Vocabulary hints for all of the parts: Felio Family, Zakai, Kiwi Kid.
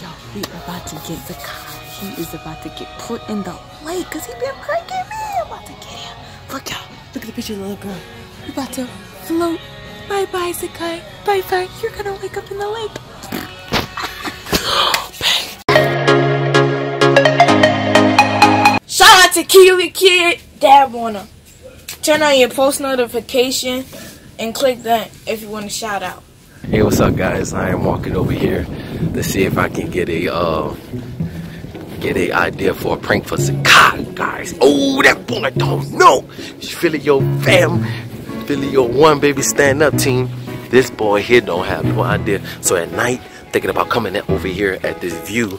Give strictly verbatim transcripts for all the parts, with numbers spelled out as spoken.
Yo, we about to get Zakai. He is about to get put in the lake because he been pranking me. I'm about to get him. Look out. Look at the picture of the little girl. We're about to float. Bye-bye, Zakai. Bye-bye. You're going to wake up in the lake. Shout out to Kiwi Kid. Dab on him. Turn on your post notification and click that if you want to shout out. Hey, what's up, guys? I am walking over here to see if I can get a uh, get a idea for a prank for Zakai, guys. Oh, that boy don't know. Felio fam, Felio one baby stand up team. This boy here don't have no idea. So at night, thinking about coming over here at this view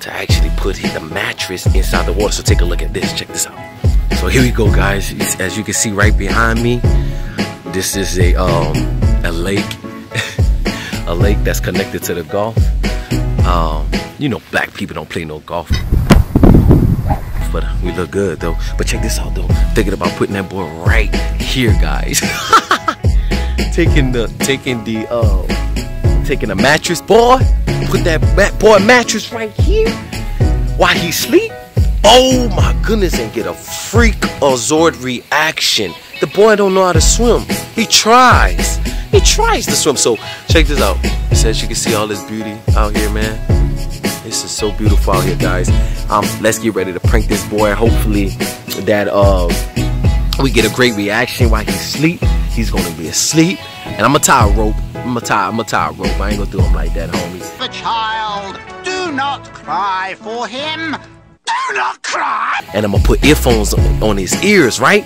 to actually put the mattress inside the water. So take a look at this. Check this out. So here we go, guys. As you can see right behind me, this is a um, a lake, a lake that's connected to the golf. Um, you know, black people don't play no golf, but we look good though. But check this out though. Thinking about putting that boy right here, guys. taking the taking the uh, taking the mattress, boy. Put that mat boy mattress right here while he sleep. Oh my goodness, and get a freak Azord reaction. The boy don't know how to swim. He tries. He tries to swim. So check this out. It says you can see all this beauty out here, man. This is so beautiful out here, guys. Um, let's get ready to prank this boy. Hopefully that uh we get a great reaction while he's asleep. He's gonna be asleep. And I'ma tie a rope. I'ma tie, I'ma tie a rope. I ain't gonna do him like that, homies. The child, do not cry for him. Do not cry. And I'm gonna put earphones on, on his ears, right?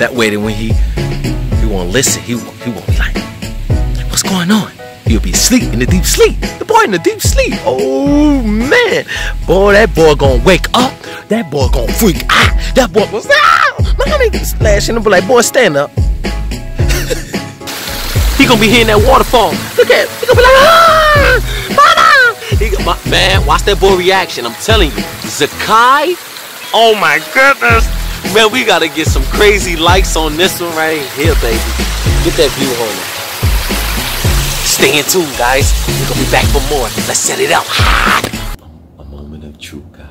That way, that when he he won't listen, he won't, he won't be like, "What's going on?" He'll be asleep in the deep sleep. The boy in the deep sleep. Oh man, boy, that boy gonna wake up. That boy gonna freak out. That boy was ah, my nigga slashing him, but like, boy, stand up. He gonna be hearing that waterfall. Look at, he gonna be like ah. My, man, watch that boy reaction. I'm telling you, Zakai. Oh my goodness, man, we gotta get some crazy likes on this one right here, baby. Get that view on it. Stay in tune, guys. We're gonna be back for more. Let's set it up. A moment of truth, guys.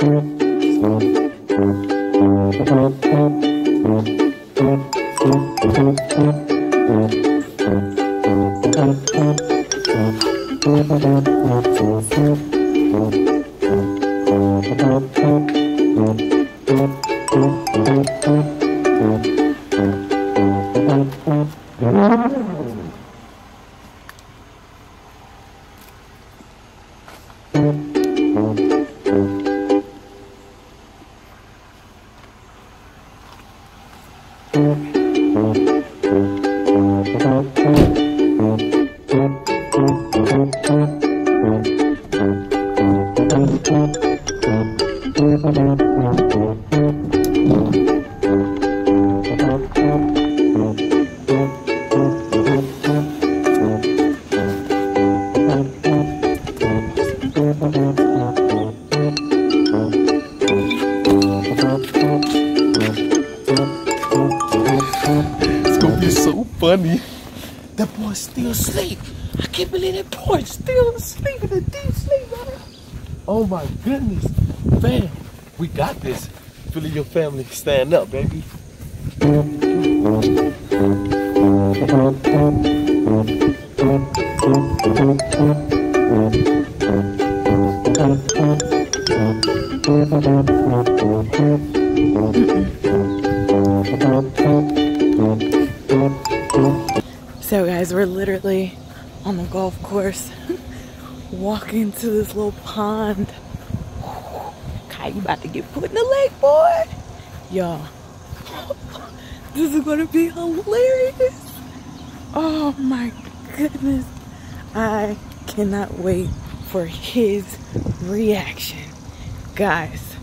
Thank you. It's gonna be so funny. That boy's still asleep. I can't believe that boy's still asleep in a deep sleep, man. Oh my goodness. Fam, we got this. Felio Family, stand up, baby. So guys, we're literally on the golf course, walking to this little pond. Ooh, Kai, you about to get put in the lake, boy. Y'all, this is gonna be hilarious. Oh my goodness. I cannot wait for his reaction. Guys,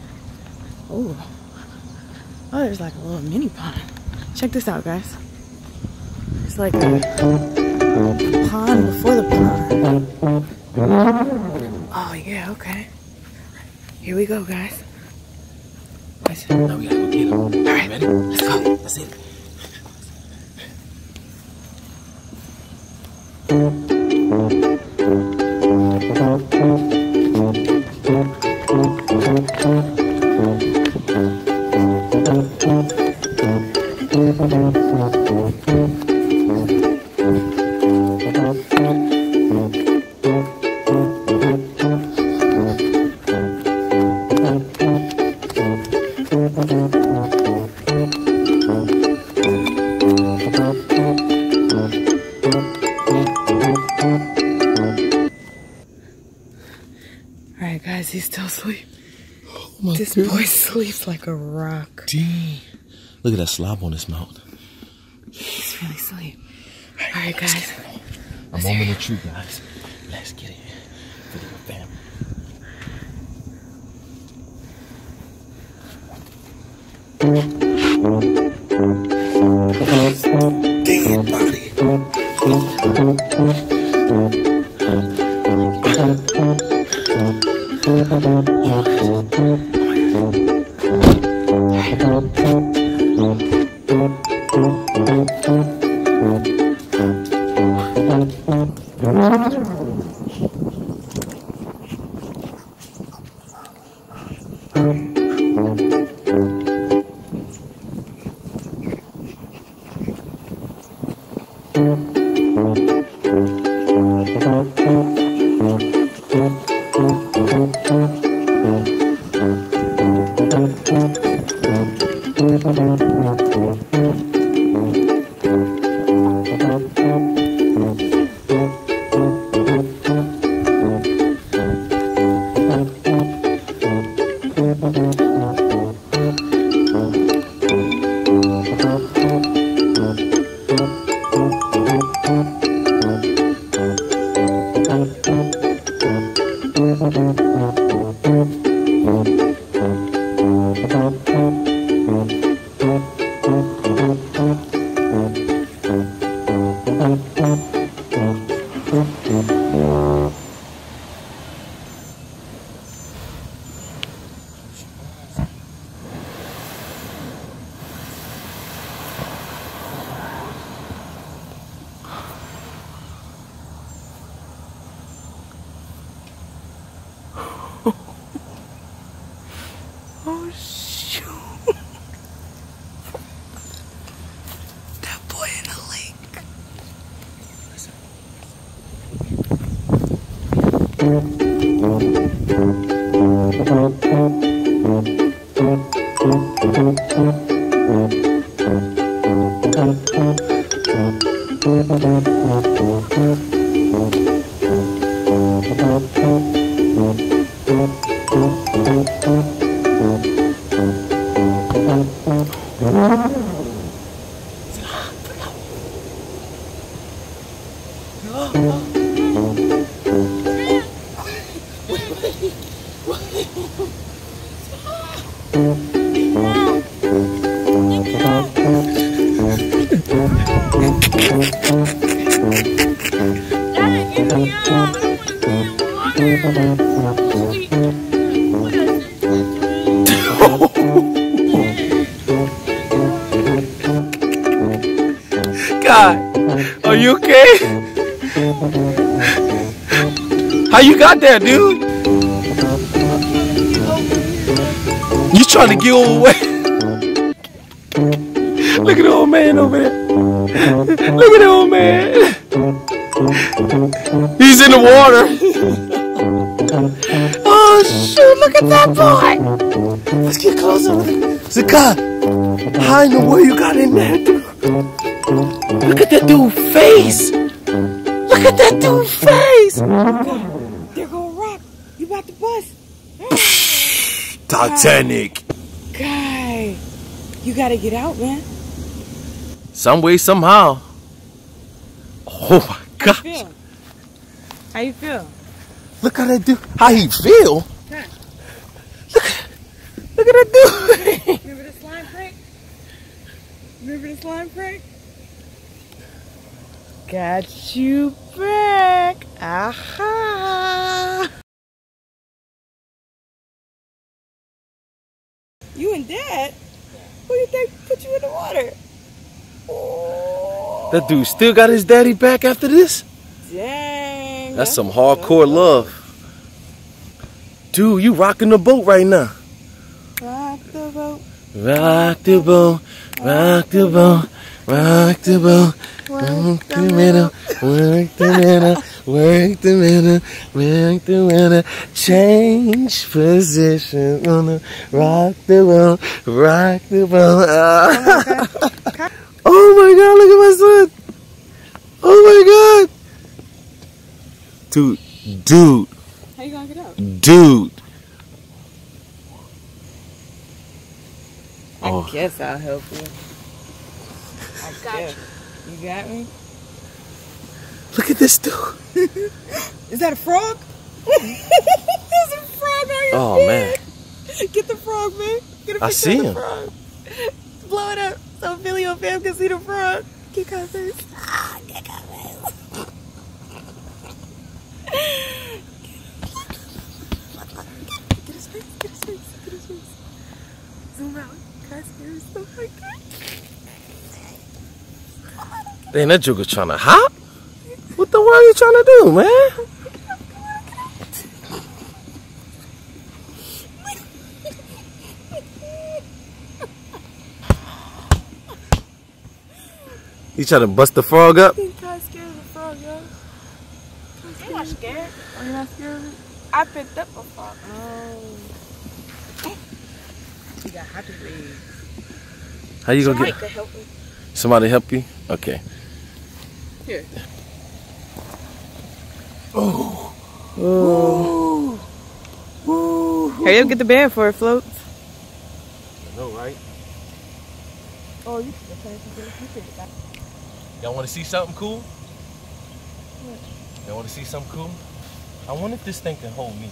ooh. Oh, there's like a little mini pond. Check this out, guys. It's like a pond before the pond. Oh yeah, okay. Here we go, guys. Let's, now we gotta go get him. All right, ready? Let's go. Let's see. Alright guys, he's still asleep. Oh my this goodness. Boy sleeps like a rock. Dang. Look at that slob on his mouth. He's really asleep. Alright, All right, guys. A moment of truth, guys. Let's get it for the family. Dang, buddy. Oh shoot! That boy in the lake. God, are you okay? How you got there, dude? You trying to get away? Look at the old man over there. Look at the old man. He's in the water. Oh shoot! Look at that boy. Let's get closer. Zakai, how in the world you got in there? Look at that dude's face. Look at that dude's face. They're gonna rock. You about to bust. Titanic. Guy, you gotta get out, man. Some way, somehow. Oh my gosh. How you feel? How you feel? Look how that dude. How he feel? Huh. Look, look at that dude. Remember the slime prick? Remember the slime prick? Got you back. Aha. You and Dad? Who do you think put you in the water? Oh. That dude still got his daddy back after this? Dang. That's some hardcore love. Dude, you rocking the boat right now. Rock the boat. Rock the boat. Rock the boat. Rock the boat. Work the middle. Work the middle. Work the middle. Work the middle. Change position. On the rock the boat. Rock the boat. Oh. Okay. Oh my God, look at my son. Oh my God. Dude, dude. How you gonna get up? Dude. I oh. guess I'll help you. I got you. You got me? Look at this dude. Is that a frog? There's a frog on your Oh head. Man. Get the frog, man. Get a I see him. Frog. Blow it up. So Felio fam can see the frog. Get closer. Ah, get closer. Get his face. Get his face. Get his face. Zoom out. Guys, there's so hard. Dang, that joker's trying to hop. What the world are you trying to do, man? You trying to bust the frog up? I think I'm scared of the frog, yo. I'm not scared. Are you not scared of it? I picked up a frog. Oh. You got happy legs. How you gonna get? Somebody help me. Somebody help you? Okay. Here. Oh. Oh. Woo. Hurry up, get the band for it floats. I know, right? Oh, you can play it back. Y'all want to see something cool? Y'all want to see something cool? I wonder if this thing can hold me.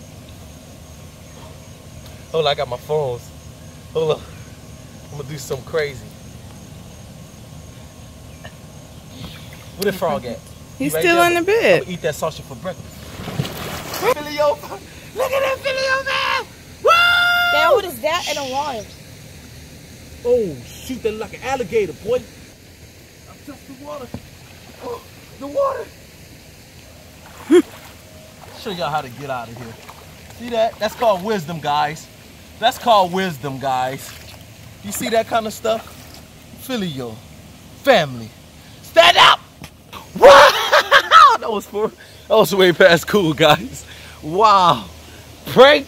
Hold on, I got my phones. Hold on. I'm going to do something crazy. Where the frog at? He's right still there. On the bed. I'm going to eat that sausage for breakfast. Felio. Look at that Felio, man! Woo! Damn, what is that in the water? Oh, shoot, that like an alligator, boy. Touch the water. Oh, the water. Show y'all how to get out of here. See that? That's called wisdom, guys. That's called wisdom, guys. You see that kind of stuff? Felio family. Stand up! Wow! That was for that was way past cool, guys. Wow. Break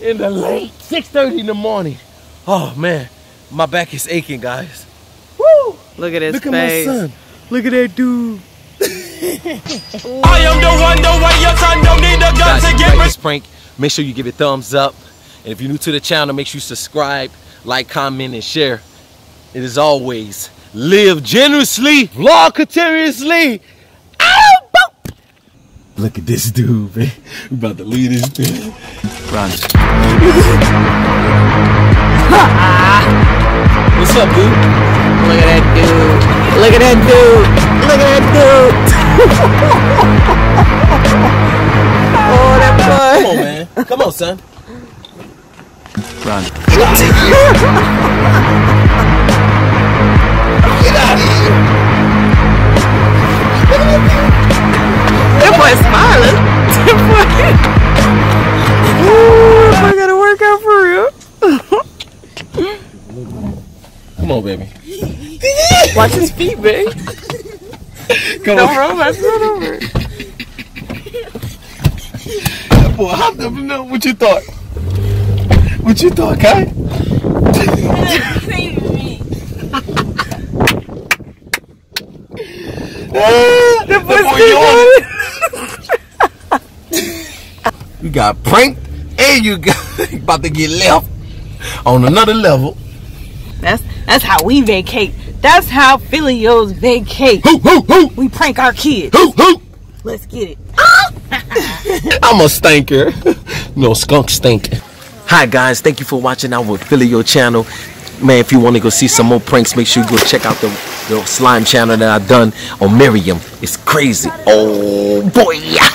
in the late six thirty in the morning. Oh man, my back is aching, guys. Look at his Look face. Look at my son. Look at that dude. I am the one, the way your son don't need a gun to get me. Prank. Make sure you give it a thumbs up. And if you're new to the channel, make sure you subscribe, like, comment, and share. It is always live generously, vlog continuously. Look at this dude, man. We about to leave this dude. Run. What's up, dude? Look at that dude. Look at that dude. Look at that dude. Oh, that boy. Come on, man. Come on, son. Run. Get out of here. That boy's smiling. Ooh, I gotta work out for real. Come on, baby. Watch his feet, babe. Come on. Don't roll my foot over. That boy hopped up and up. What you thought? What you thought, Kai? That boy's that boy you got pranked, and you got about to get left on another level. That's that's how we vacate. That's how Felios vacate. Who, who, who? We prank our kids. Who, who? Let's get it. I'm a stinker. No, skunk stink. Hi guys, thank you for watching our Felio channel. Man, if you want to go see some more pranks, make sure you go check out the, the slime channel that I've done on Miriam. It's crazy. Oh boy, yeah.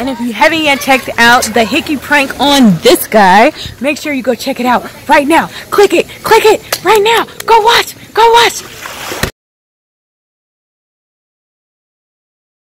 And if you haven't yet checked out the hickey prank on this guy, make sure you go check it out right now. Click it, click it right now. Go watch, go watch.